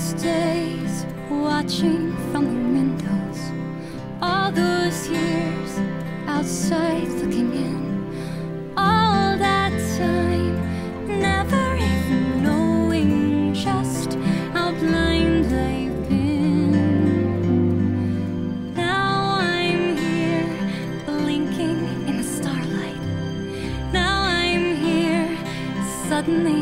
those days watching from the windows, all those years outside looking in, all that time never even knowing just how blind I've been. Now I'm here blinking in the starlight. Now I'm here suddenly